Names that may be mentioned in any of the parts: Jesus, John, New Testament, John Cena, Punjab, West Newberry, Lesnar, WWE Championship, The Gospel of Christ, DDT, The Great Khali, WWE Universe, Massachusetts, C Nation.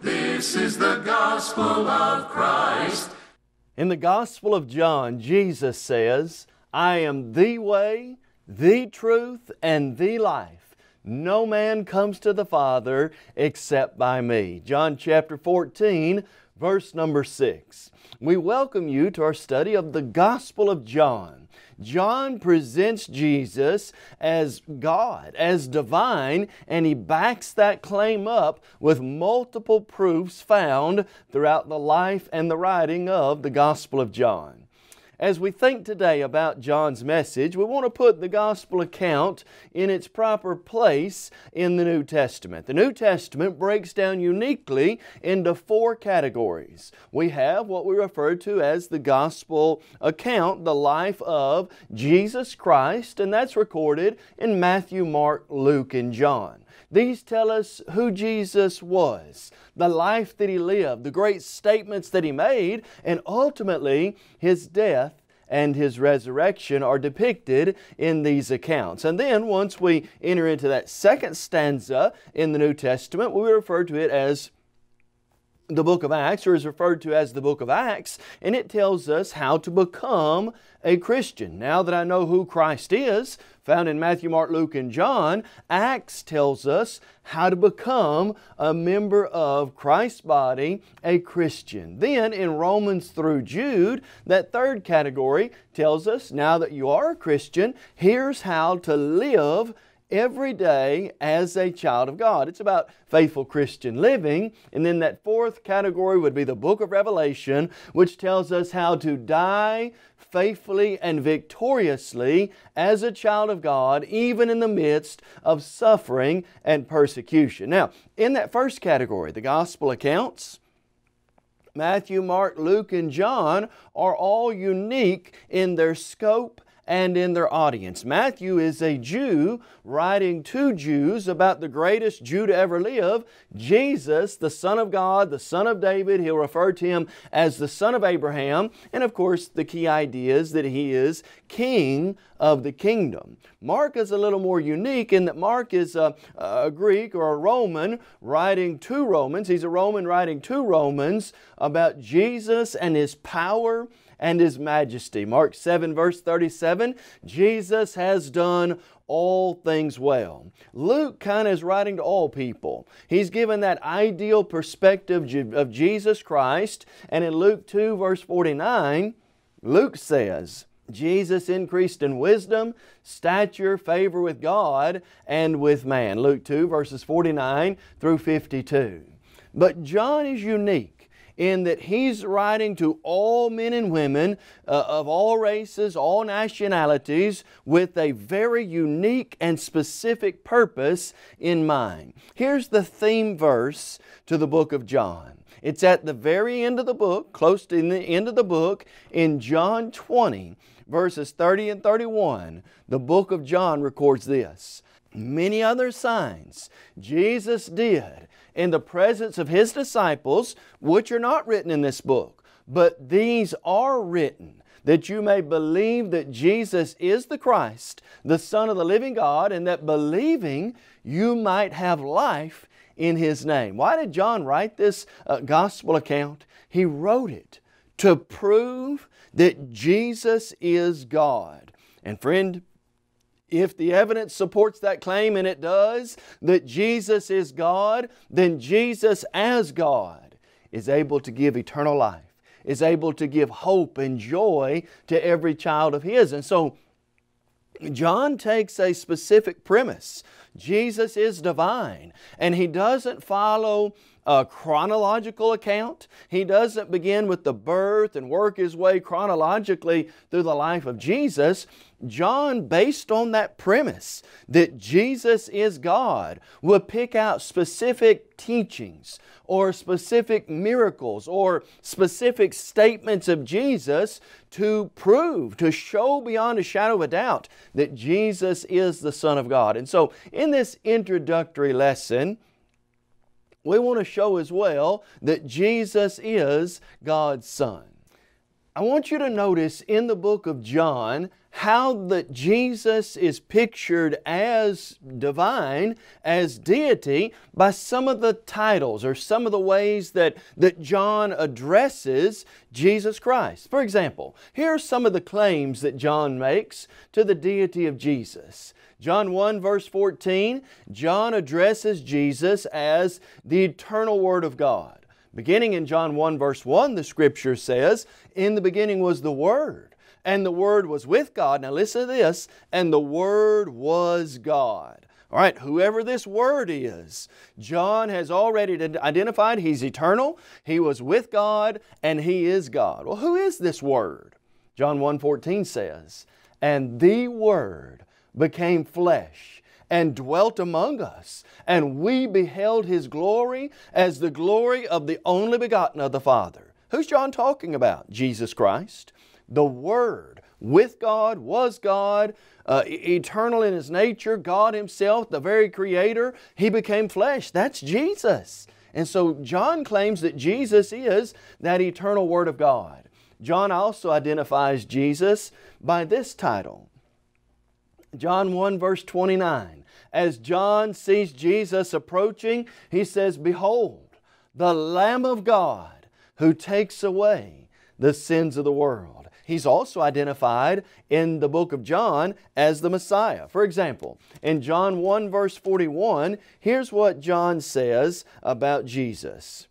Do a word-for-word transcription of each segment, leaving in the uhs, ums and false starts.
This is the gospel of Christ. In the Gospel of John, Jesus says, I am the way, the truth, and the life. No man comes to the Father except by me. John chapter fourteen, verse number six. We welcome you to our study of the Gospel of John. John presents Jesus as God, as divine, and he backs that claim up with multiple proofs found throughout the life and the writing of the Gospel of John. As we think today about John's message, we want to put the Gospel account in its proper place in the New Testament. The New Testament breaks down uniquely into four categories. We have what we refer to as the Gospel account, the life of Jesus Christ, and that's recorded in Matthew, Mark, Luke, and John. These tell us who Jesus was, the life that He lived, the great statements that He made, and ultimately His death and His resurrection are depicted in these accounts. And then once we enter into that second stanza in the New Testament, we refer to it as the book of Acts, or is referred to as the book of Acts, and it tells us how to become a Christian. Now that I know who Christ is, found in Matthew, Mark, Luke, and John, Acts tells us how to become a member of Christ's body, a Christian. Then in Romans through Jude, that third category tells us, now that you are a Christian, here's how to live every day as a child of God. It's about faithful Christian living. And then that fourth category would be the book of Revelation, which tells us how to die faithfully and victoriously as a child of God, even in the midst of suffering and persecution. Now, in that first category, the gospel accounts, Matthew, Mark, Luke, and John are all unique in their scope and in their audience. Matthew is a Jew writing to Jews about the greatest Jew to ever live, Jesus, the Son of God, the Son of David. He'll refer to Him as the Son of Abraham. And of course, the key idea is that He is King of the kingdom. Mark is a little more unique in that Mark is a, a Greek or a Roman writing to Romans. He's a Roman writing to Romans about Jesus and His power and His majesty. Mark seven verse thirty-seven, Jesus has done all things well. Luke kind of is writing to all people. He's given that ideal perspective of Jesus Christ, and in Luke two verse forty-nine, Luke says, Jesus increased in wisdom, stature, favor with God, and with man. Luke two verses forty-nine through fifty-two. But John is unique in that he's writing to all men and women uh, of all races, all nationalities, with a very unique and specific purpose in mind. Here's the theme verse to the book of John. It's at the very end of the book, close to the end of the book, in John twenty, verses thirty and thirty-one. The book of John records this. Many other signs Jesus did in the presence of His disciples, which are not written in this book, but these are written that you may believe that Jesus is the Christ, the Son of the living God, and that believing you might have life in His name. Why did John write this uh, gospel account? He wrote it to prove that Jesus is God. And friend, if the evidence supports that claim, and it does, that Jesus is God, then Jesus as God is able to give eternal life, is able to give hope and joy to every child of His. And so John takes a specific premise. Jesus is divine, and he doesn't follow a chronological account. He doesn't begin with the birth and work his way chronologically through the life of Jesus. John, based on that premise that Jesus is God, will pick out specific teachings or specific miracles or specific statements of Jesus to prove, to show beyond a shadow of a doubt that Jesus is the Son of God. And so in this introductory lesson, we want to show as well that Jesus is God's Son. I want you to notice in the book of John how that Jesus is pictured as divine, as deity, by some of the titles or some of the ways that, that John addresses Jesus Christ. For example, here are some of the claims that John makes to the deity of Jesus. John one verse fourteen, John addresses Jesus as the eternal Word of God. Beginning in John one verse one, the Scripture says, "In the beginning was the Word, and the Word was with God." Now listen to this, "and the Word was God." All right, whoever this Word is, John has already identified He's eternal, He was with God, and He is God. Well, who is this Word? John one fourteen says, "And the Word became flesh and dwelt among us, and we beheld His glory as the glory of the only begotten of the Father." Who's John talking about? Jesus Christ. The Word with God, was God, uh, eternal in His nature, God Himself, the very Creator. He became flesh. That's Jesus. And so John claims that Jesus is that eternal Word of God. John also identifies Jesus by this title. John one verse twenty-nine, as John sees Jesus approaching, he says, "Behold, the Lamb of God who takes away the sins of the world." He's also identified in the book of John as the Messiah. For example, in John one verse forty-one, here's what John says about Jesus.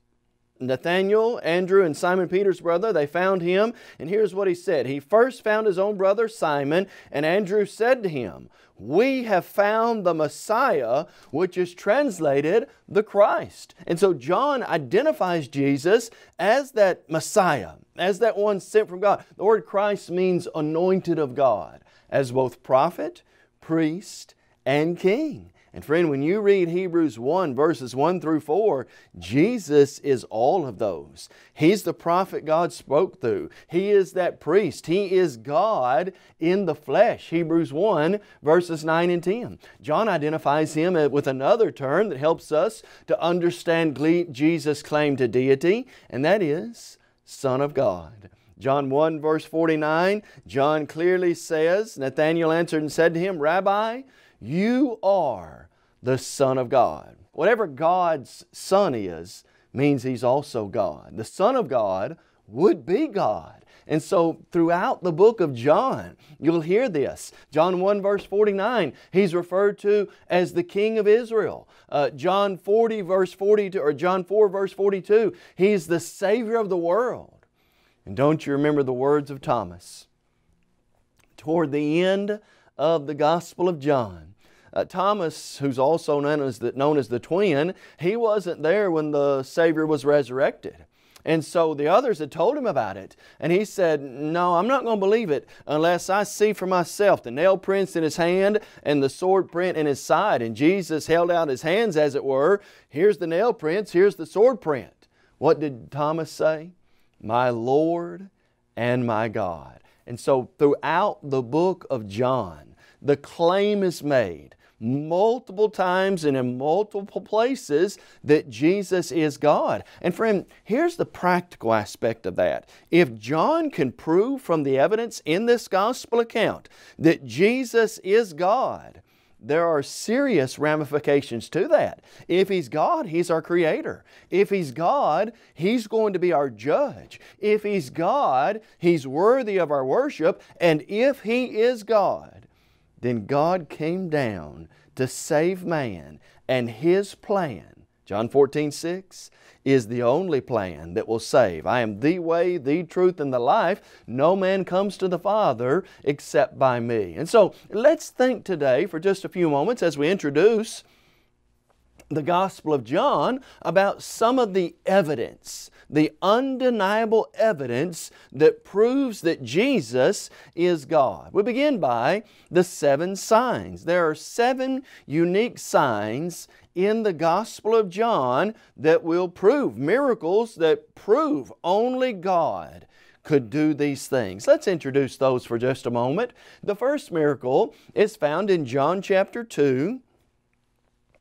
Nathanael, Andrew, and Simon Peter's brother, they found Him, and here's what he said. He first found his own brother Simon, and Andrew said to him, "We have found the Messiah," which is translated the Christ. And so John identifies Jesus as that Messiah, as that one sent from God. The word Christ means anointed of God, as both prophet, priest, and king. And friend, when you read Hebrews one verses one through four, Jesus is all of those. He's the prophet God spoke through. He is that priest. He is God in the flesh. Hebrews one verses nine and ten. John identifies Him with another term that helps us to understand Jesus' claim to deity, and that is Son of God. John one verse forty-nine, John clearly says, "Nathanael answered and said to him, Rabbi, you are the Son of God." Whatever God's Son is, means He's also God. The Son of God would be God. And so throughout the book of John, you'll hear this. John one verse forty-nine, He's referred to as the King of Israel. Uh, John forty verse forty-two, or John four verse forty-two, He's the Savior of the world. And don't you remember the words of Thomas? Toward the end of the Gospel of John. Uh, Thomas, who's also known as, the, known as the twin, he wasn't there when the Savior was resurrected. And so the others had told him about it. And he said, "No, I'm not going to believe it unless I see for myself the nail prints in His hand and the sword print in His side." And Jesus held out His hands, as it were. Here's the nail prints, here's the sword print. What did Thomas say? "My Lord and my God." And so throughout the book of John, the claim is made multiple times and in multiple places that Jesus is God. And friend, here's the practical aspect of that. If John can prove from the evidence in this gospel account that Jesus is God, there are serious ramifications to that. If He's God, He's our Creator. If He's God, He's going to be our judge. If He's God, He's worthy of our worship. And if He is God, then God came down to save man, and His plan, John fourteen six, is the only plan that will save. "I am the way, the truth, and the life. No man comes to the Father except by me." And so let's think today for just a few moments as we introduce the Gospel of John about some of the evidence, the undeniable evidence that proves that Jesus is God. We begin by the seven signs. There are seven unique signs in the Gospel of John that will prove, miracles that prove only God could do these things. Let's introduce those for just a moment. The first miracle is found in John chapter two,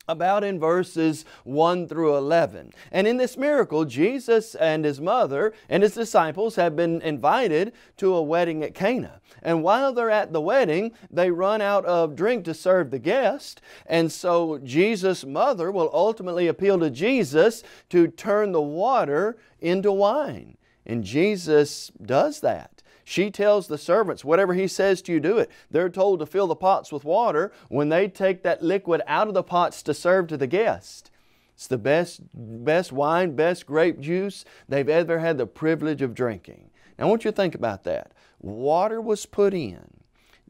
about in verses one through eleven. And in this miracle, Jesus and His mother and His disciples have been invited to a wedding at Cana. And while they're at the wedding, they run out of drink to serve the guest. And so Jesus' mother will ultimately appeal to Jesus to turn the water into wine. And Jesus does that. She tells the servants, whatever He says to you, do it. They're told to fill the pots with water. When they take that liquid out of the pots to serve to the guest, it's the best, best wine, best grape juice they've ever had the privilege of drinking. Now I want you to think about that. Water was put in.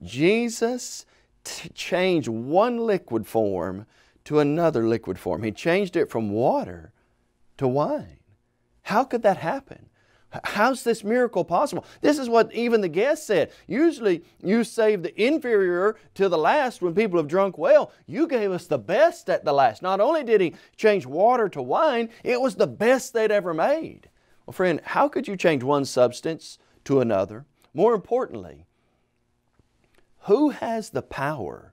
Jesus changed one liquid form to another liquid form. He changed it from water to wine. How could that happen? How's this miracle possible? This is what even the guest said. Usually you save the inferior to the last when people have drunk well. You gave us the best at the last. Not only did He change water to wine, it was the best they'd ever made. Well, friend, how could you change one substance to another? More importantly, who has the power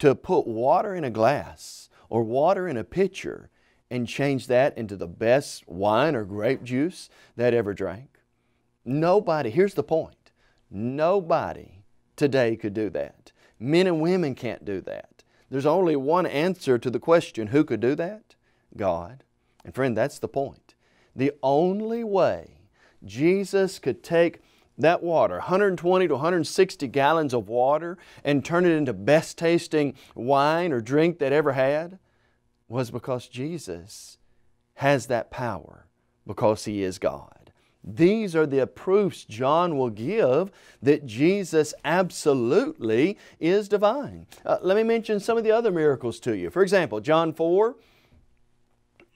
to put water in a glass or water in a pitcher and change that into the best wine or grape juice that ever drank? Nobody. Here's the point. Nobody today could do that. Men and women can't do that. There's only one answer to the question, who could do that? God. And friend, that's the point. The only way Jesus could take that water, one hundred twenty to one hundred sixty gallons of water, and turn it into best tasting wine or drink that ever had, was because Jesus has that power, because He is God. These are the proofs John will give that Jesus absolutely is divine. Uh, let me mention some of the other miracles to you. For example, John four,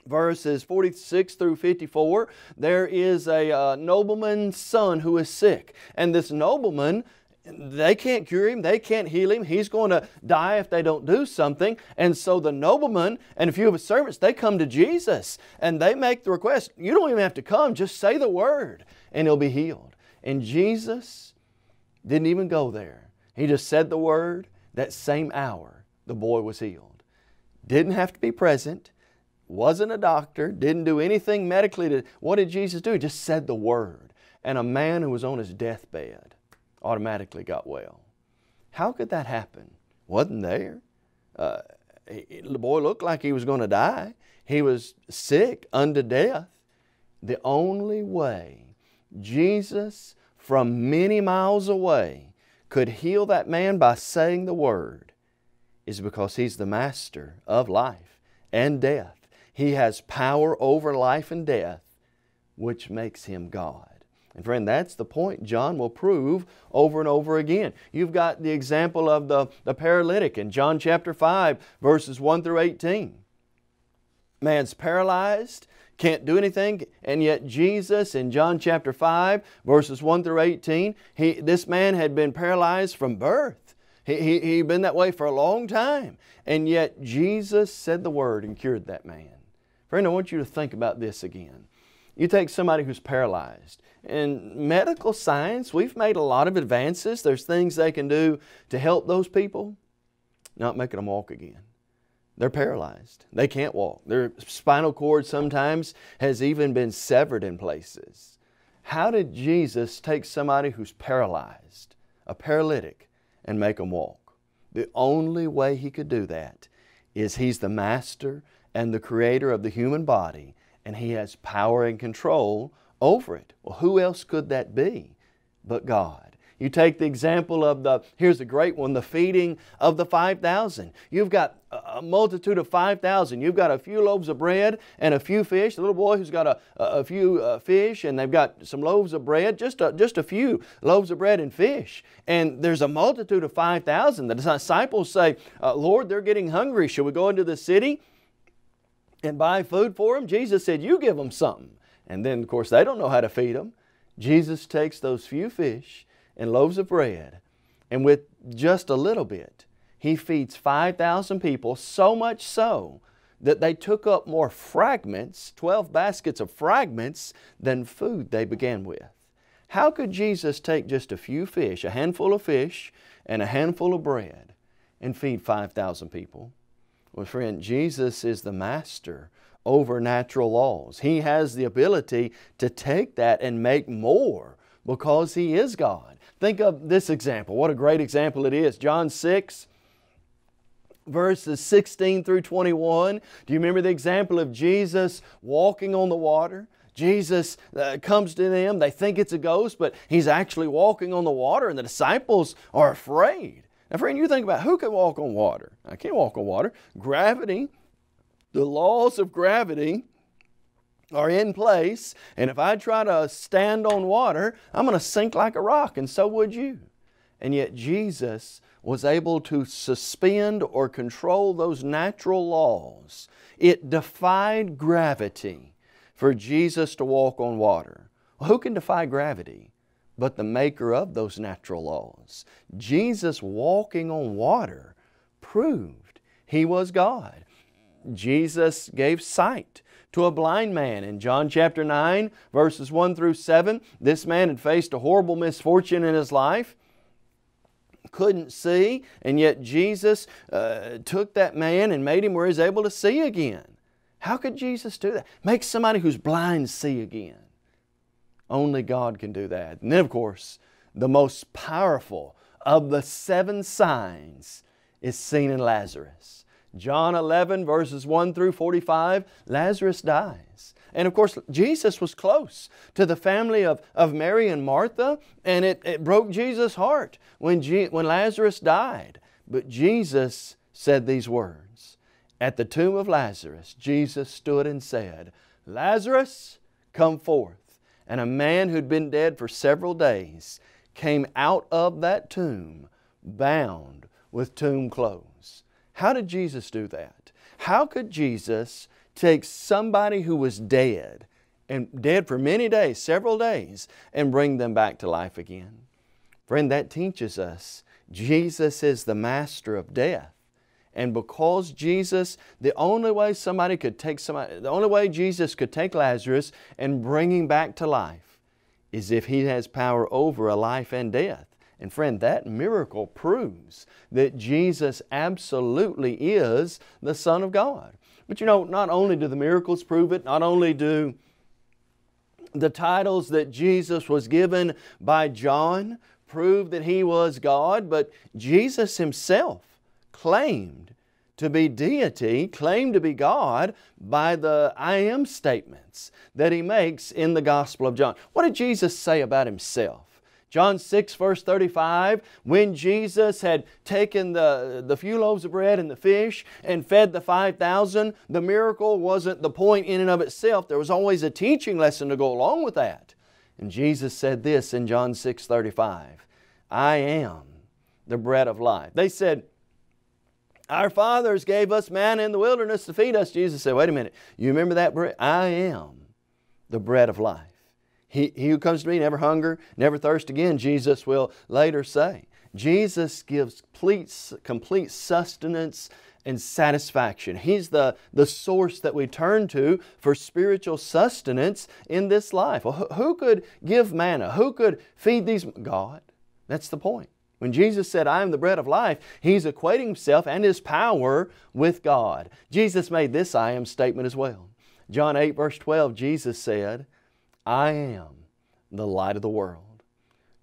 verses forty-six through fifty-four, there is a uh, nobleman's son who is sick, and this nobleman, they can't cure him. They can't heal him. He's going to die if they don't do something. And so the nobleman and a few of his servants, they come to Jesus and they make the request. You don't even have to come. Just say the word and he'll be healed. And Jesus didn't even go there. He just said the word. That same hour, the boy was healed. Didn't have to be present. Wasn't a doctor. Didn't do anything medically. To, what did Jesus do? He just said the word. And a man who was on his deathbed automatically got well. How could that happen? Wasn't there. Uh, he, the boy looked like he was going to die. He was sick unto death. The only way Jesus from many miles away could heal that man by saying the word is because He's the master of life and death. He has power over life and death, which makes Him God. And friend, that's the point John will prove over and over again. You've got the example of the, the paralytic in John chapter five, verses one through eighteen. Man's paralyzed, can't do anything, and yet Jesus in John chapter five, verses one through eighteen, he, this man had been paralyzed from birth. He, he, he'd been that way for a long time, and yet Jesus said the word and cured that man. Friend, I want you to think about this again. You take somebody who's paralyzed. In medical science, we've made a lot of advances. There's things they can do to help those people. Not making them walk again. They're paralyzed. They can't walk. Their spinal cord sometimes has even been severed in places. How did Jesus take somebody who's paralyzed, a paralytic, and make them walk? The only way He could do that is He's the master and the creator of the human body, and He has power and control over it. Well, who else could that be but God? You take the example of the, here's a great one, the feeding of the five thousand. You've got a multitude of five thousand. You've got a few loaves of bread and a few fish. The little boy who's got a, a few uh, fish, and they've got some loaves of bread, just a, just a few loaves of bread and fish. And there's a multitude of five thousand. The disciples say, uh, Lord, they're getting hungry. Should we go into the city and buy food for them. Jesus said, you give them something. And then, of course, they don't know how to feed them. Jesus takes those few fish and loaves of bread, and with just a little bit, He feeds five thousand people, so much so that they took up more fragments, twelve baskets of fragments, than food they began with. How could Jesus take just a few fish, a handful of fish and a handful of bread, and feed five thousand people? Well, friend, Jesus is the master over natural laws. He has the ability to take that and make more because He is God. Think of this example. What a great example it is. John six, verses sixteen through twenty-one. Do you remember the example of Jesus walking on the water? Jesus uh, comes to them. They think it's a ghost, but He's actually walking on the water, and the disciples are afraid. Now, friend, you think about who can walk on water? I can't walk on water. Gravity, the laws of gravity are in place, and if I try to stand on water, I'm going to sink like a rock, and so would you. And yet Jesus was able to suspend or control those natural laws. It defied gravity for Jesus to walk on water. Well, who can defy gravity but the maker of those natural laws? Jesus walking on water proved He was God. Jesus gave sight to a blind man in John chapter nine, verses one through seven. This man had faced a horrible misfortune in his life, couldn't see, and yet Jesus uh, took that man and made him where he's able to see again. How could Jesus do that? Make somebody who's blind see again. Only God can do that. And then, of course, the most powerful of the seven signs is seen in Lazarus. John eleven, verses one through forty-five, Lazarus dies. And of course, Jesus was close to the family of, of Mary and Martha, and it, it broke Jesus' heart when, Je when Lazarus died. But Jesus said these words. At the tomb of Lazarus, Jesus stood and said, Lazarus, come forth. And a man who'd been dead for several days came out of that tomb, bound with tomb clothes. How did Jesus do that? How could Jesus take somebody who was dead, and dead for many days, several days, and bring them back to life again? Friend, that teaches us Jesus is the master of death. And because Jesus, the only way somebody could take somebody, the only way Jesus could take Lazarus and bring him back to life is if He has power over a life and death. And friend, that miracle proves that Jesus absolutely is the Son of God. But you know, not only do the miracles prove it, not only do the titles that Jesus was given by John prove that He was God, but Jesus Himself claimed to be deity, claimed to be God by the I am statements that He makes in the Gospel of John. What did Jesus say about Himself? John six, verse thirty-five, when Jesus had taken the, the few loaves of bread and the fish and fed the five thousand, the miracle wasn't the point in and of itself. There was always a teaching lesson to go along with that. And Jesus said this in John six, thirty-five, I am the bread of life. They said, our fathers gave us manna in the wilderness to feed us. Jesus said, wait a minute, you remember that bread? I am the bread of life. He, he who comes to me never hunger, never thirst again, Jesus will later say. Jesus gives complete, complete sustenance and satisfaction. He's the, the source that we turn to for spiritual sustenance in this life. Well, who could give manna? Who could feed these? God. That's the point. When Jesus said, I am the bread of life, He's equating Himself and His power with God. Jesus made this I am statement as well. John eight, verse twelve, Jesus said, I am the light of the world.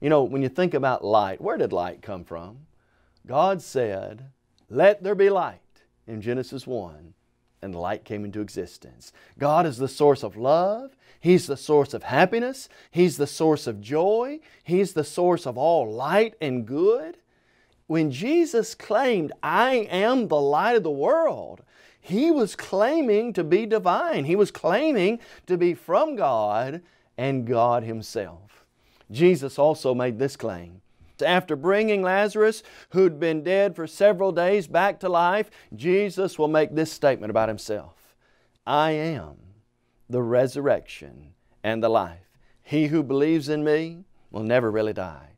You know, when you think about light, where did light come from? God said, let there be light in Genesis one, and light came into existence. God is the source of love. He's the source of happiness. He's the source of joy. He's the source of all light and good. When Jesus claimed, I am the light of the world, He was claiming to be divine. He was claiming to be from God and God Himself. Jesus also made this claim. After bringing Lazarus, who'd been dead for several days, back to life, Jesus will make this statement about Himself. I am the resurrection and the life. He who believes in me will never really die.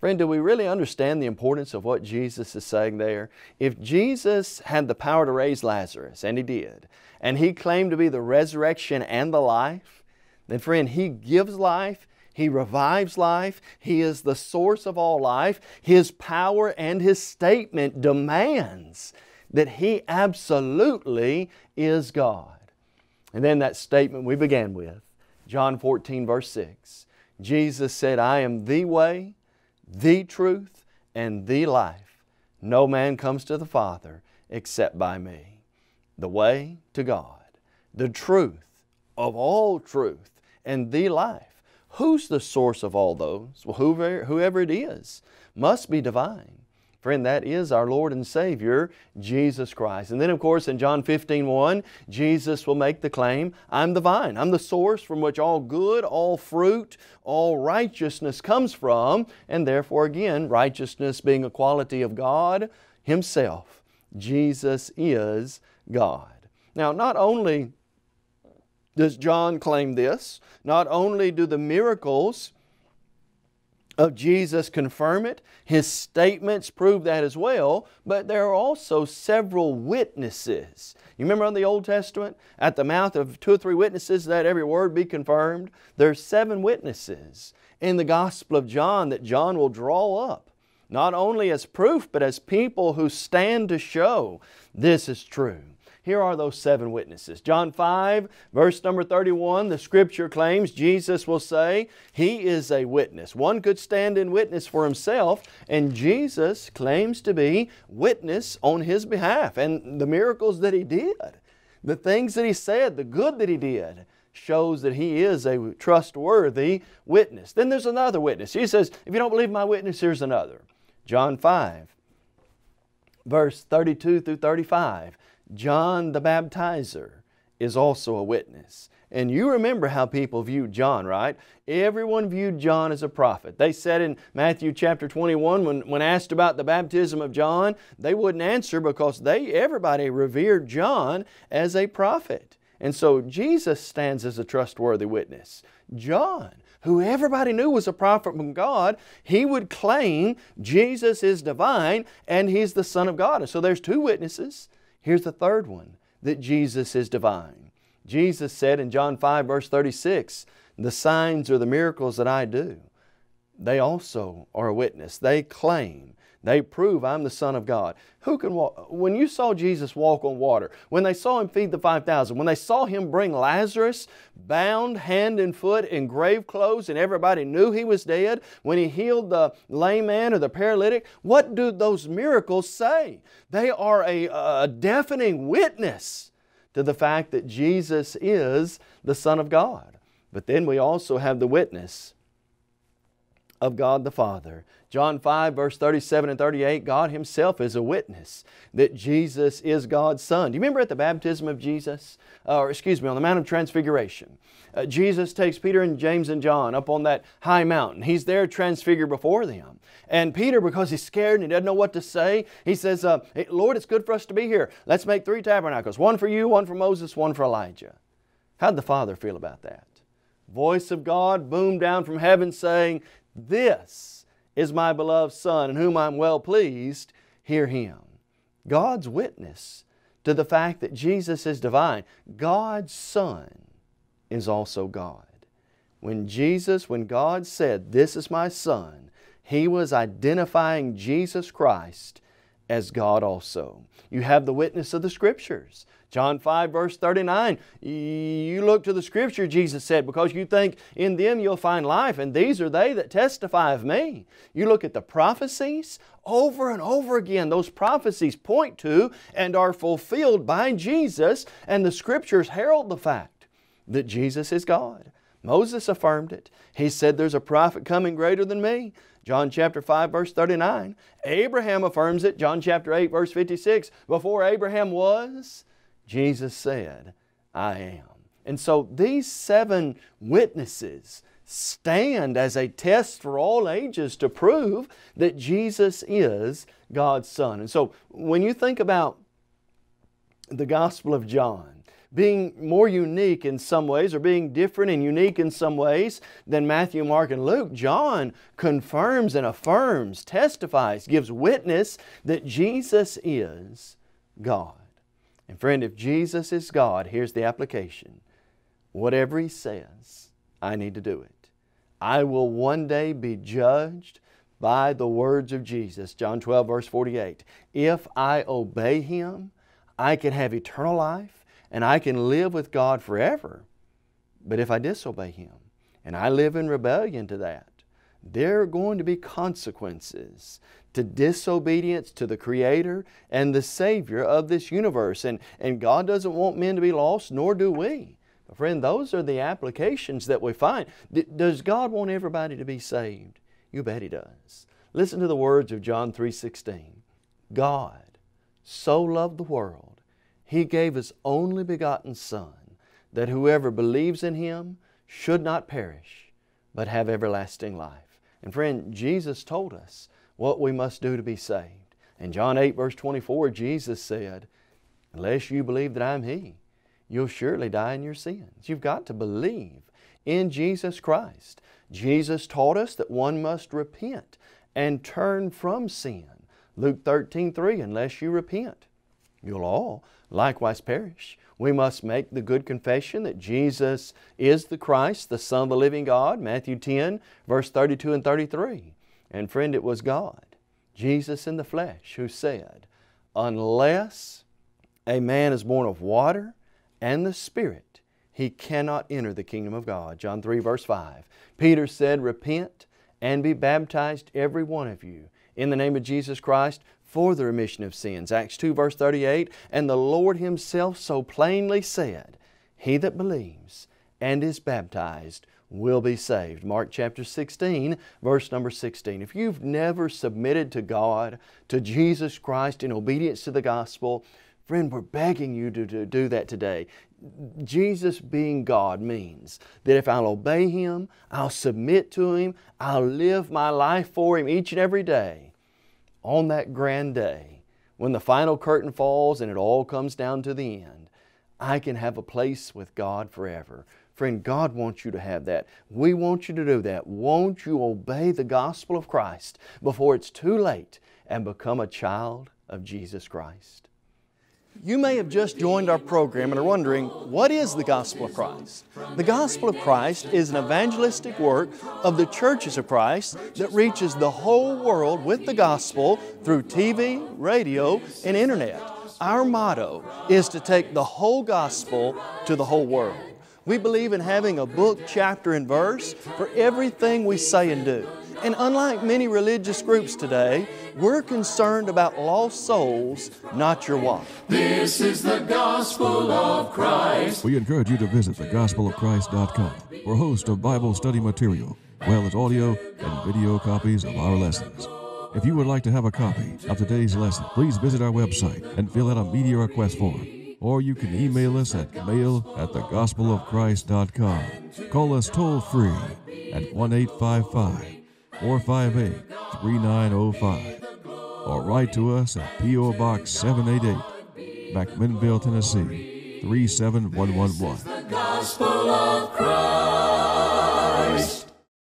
Friend, do we really understand the importance of what Jesus is saying there? If Jesus had the power to raise Lazarus, and He did, and He claimed to be the resurrection and the life, then friend, He gives life, He revives life, He is the source of all life. His power and His statement demands that He absolutely is God. And then that statement we began with, John fourteen verse six, Jesus said, I am the way, the truth, and the life. No man comes to the Father except by me. The way to God, the truth of all truth, and the life. Who's the source of all those? Well, whoever, whoever it is must be divine. Friend, that is our Lord and Savior, Jesus Christ. And then, of course, in John fifteen one, Jesus will make the claim, I'm the vine. I'm the source from which all good, all fruit, all righteousness comes from. And therefore, again, righteousness being a quality of God Himself. Jesus is God. Now, not only does John claim this, not only do the miracles of Jesus confirm it, His statements prove that as well, but there are also several witnesses. You remember in the Old Testament, at the mouth of two or three witnesses, let every word be confirmed. There are seven witnesses in the Gospel of John that John will draw up, not only as proof, but as people who stand to show this is true. Here are those seven witnesses. John five, verse number thirty-one, the Scripture claims Jesus will say, He is a witness. One could stand in witness for Himself, and Jesus claims to be witness on His behalf. And the miracles that He did, the things that He said, the good that He did, shows that He is a trustworthy witness. Then there's another witness. He says, if you don't believe my witness, here's another. John five, verse thirty-two through thirty-five. John the baptizer is also a witness. And you remember how people viewed John, right? Everyone viewed John as a prophet. They said in Matthew chapter twenty-one, when, when asked about the baptism of John, they wouldn't answer because they, everybody revered John as a prophet. And so Jesus stands as a trustworthy witness. John, who everybody knew was a prophet from God, he would claim Jesus is divine and He's the Son of God. And so there's two witnesses. Here's the third one, that Jesus is divine. Jesus said in John five verse thirty-six, the signs or the miracles that I do, they also are a witness. They claim, they prove I'm the Son of God. Who can walk? When you saw Jesus walk on water, when they saw Him feed the five thousand, when they saw Him bring Lazarus bound hand and foot in grave clothes and everybody knew he was dead, when He healed the lame man or the paralytic, what do those miracles say? They are a, a deafening witness to the fact that Jesus is the Son of God. But then we also have the witness of God the Father. John five verse thirty-seven and thirty-eight, God Himself is a witness that Jesus is God's Son. Do you remember at the baptism of Jesus, uh, or excuse me, on the Mount of Transfiguration, uh, Jesus takes Peter and James and John up on that high mountain. He's there transfigured before them. And Peter, because he's scared and he doesn't know what to say, he says, uh, hey, Lord, it's good for us to be here. Let's make three tabernacles, one for you, one for Moses, one for Elijah. How'd the Father feel about that? Voice of God boomed down from heaven saying, this is my beloved Son in whom I am well pleased, hear Him. God's witness to the fact that Jesus is divine. God's Son is also God. When Jesus, when God said, this is my Son, He was identifying Jesus Christ as God also. You have the witness of the Scriptures. John five verse thirty-nine, you look to the Scripture, Jesus said, because you think in them you'll find life, and these are they that testify of me. You look at the prophecies over and over again. Those prophecies point to and are fulfilled by Jesus, and the Scriptures herald the fact that Jesus is God. Moses affirmed it. He said, there's a prophet coming greater than me. John chapter five verse thirty-nine. Abraham affirms it. John chapter eight verse fifty-six. Before Abraham was, Jesus said, I am. And so these seven witnesses stand as a test for all ages to prove that Jesus is God's Son. And so when you think about the Gospel of John, being more unique in some ways, or being different and unique in some ways than Matthew, Mark, and Luke, John confirms and affirms, testifies, gives witness that Jesus is God. And friend, if Jesus is God, here's the application. Whatever He says, I need to do it. I will one day be judged by the words of Jesus. John twelve verse forty-eight. If I obey Him, I can have eternal life and I can live with God forever. But if I disobey Him and I live in rebellion to that, there are going to be consequences to disobedience to the Creator and the Savior of this universe. And, and God doesn't want men to be lost, nor do we. But friend, those are the applications that we find. D- does God want everybody to be saved? You bet He does. Listen to the words of John three sixteen. God so loved the world, He gave His only begotten Son, that whoever believes in Him should not perish, but have everlasting life. And friend, Jesus told us what we must do to be saved. In John eight verse twenty-four, Jesus said, unless you believe that I am He, you'll surely die in your sins. You've got to believe in Jesus Christ. Jesus taught us that one must repent and turn from sin. Luke thirteen three, unless you repent, you'll all likewise perish. We must make the good confession that Jesus is the Christ, the Son of the living God. Matthew ten verse thirty-two and thirty-three. And friend, it was God, Jesus in the flesh, who said, unless a man is born of water and the Spirit, he cannot enter the kingdom of God. John three verse five. Peter said, repent and be baptized every one of you in the name of Jesus Christ for the remission of sins. Acts two verse thirty-eight. And the Lord Himself so plainly said, he that believes and is baptized will be saved. Mark chapter sixteen verse number sixteen. If you've never submitted to God, to Jesus Christ in obedience to the gospel, friend, we're begging you to, to do that today. Jesus being God means that if I'll obey Him, I'll submit to Him, I'll live my life for Him each and every day. On that grand day, when the final curtain falls and it all comes down to the end, I can have a place with God forever. Friend, God wants you to have that. We want you to do that. Won't you obey the gospel of Christ before it's too late and become a child of Jesus Christ? You may have just joined our program and are wondering, what is the Gospel of Christ? The Gospel of Christ is an evangelistic work of the Churches of Christ that reaches the whole world with the Gospel through T V, radio, and Internet. Our motto is to take the whole Gospel to the whole world. We believe in having a book, chapter, and verse for everything we say and do. And unlike many religious groups today, we're concerned about lost souls, not your wallet. This is the Gospel of Christ. We encourage you to visit the gospel of christ dot com for a host of Bible study material, as well as audio and video copies of our lessons. If you would like to have a copy of today's lesson, please visit our website and fill out a media request form. Or you can email us at mail at the gospel of christ dot com. Call us toll free at one eight five five, four five eight, three nine zero five, or write to us at P O Box seven eighty-eight, Macmillville, Tennessee three seven one one one.